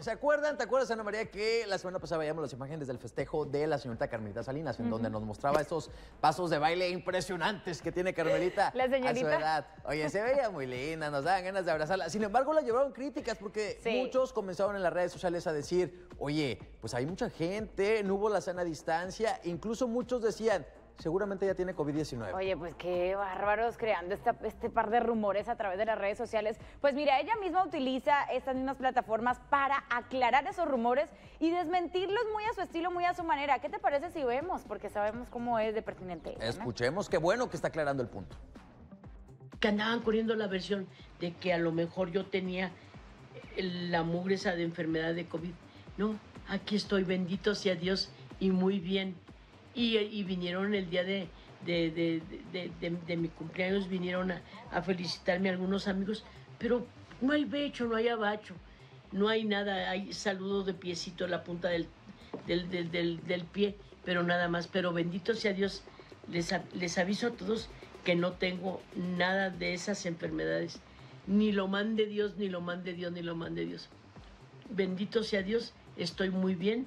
¿Se acuerdan? ¿Te acuerdas, Ana María, que la semana pasada veíamos las imágenes del festejo de la señorita Carmelita Salinas, en donde nos mostraba estos pasos de baile impresionantes que tiene Carmelita la señorita a su edad? Oye, se veía muy linda, nos daban ganas de abrazarla. Sin embargo, la llevaron críticas porque muchos comenzaron en las redes sociales a decir, oye, pues hay mucha gente, no hubo la sana distancia, incluso muchos decían, seguramente ya tiene COVID-19. Oye, pues qué bárbaros creando este par de rumores a través de las redes sociales. Pues mira, ella misma utiliza estas mismas plataformas para aclarar esos rumores y desmentirlos muy a su estilo, muy a su manera. ¿Qué te parece si vemos? Porque sabemos cómo es de pertinente. Escuchemos, qué bueno que está aclarando el punto. Que andaban corriendo la versión de que a lo mejor yo tenía la mugre esa de enfermedad de COVID. No, aquí estoy, bendito sea Dios, y muy bien. Y vinieron el día de mi cumpleaños, vinieron a felicitarme algunos amigos, pero no hay becho, no hay abacho, no hay nada, hay saludos de piecito, la punta del pie, pero nada más. Pero bendito sea Dios, les aviso a todos que no tengo nada de esas enfermedades, ni lo mande Dios, ni lo mande Dios, ni lo mande Dios. Bendito sea Dios, estoy muy bien.